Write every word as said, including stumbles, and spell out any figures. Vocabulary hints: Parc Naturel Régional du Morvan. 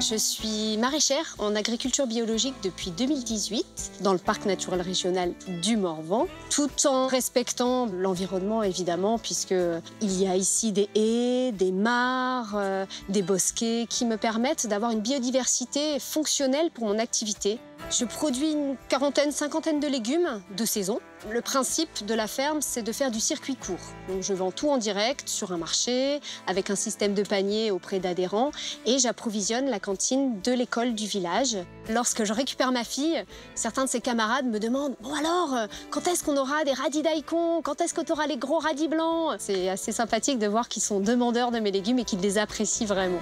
Je suis maraîchère en agriculture biologique depuis deux mille dix-huit dans le Parc Naturel Régional du Morvan, tout en respectant l'environnement évidemment, puisqu'il y a ici des haies, des mares, euh, des bosquets qui me permettent d'avoir une biodiversité fonctionnelle pour mon activité. Je produis une quarantaine, cinquantaine de légumes de saison. Le principe de la ferme, c'est de faire du circuit court. Donc je vends tout en direct sur un marché, avec un système de panier auprès d'adhérents, et j'approvisionne la cantine de l'école du village. Lorsque je récupère ma fille, certains de ses camarades me demandent « Bon alors, quand est-ce qu'on aura des radis daikon? Quand est-ce que tu auras les gros radis blancs ?» C'est assez sympathique de voir qu'ils sont demandeurs de mes légumes et qu'ils les apprécient vraiment.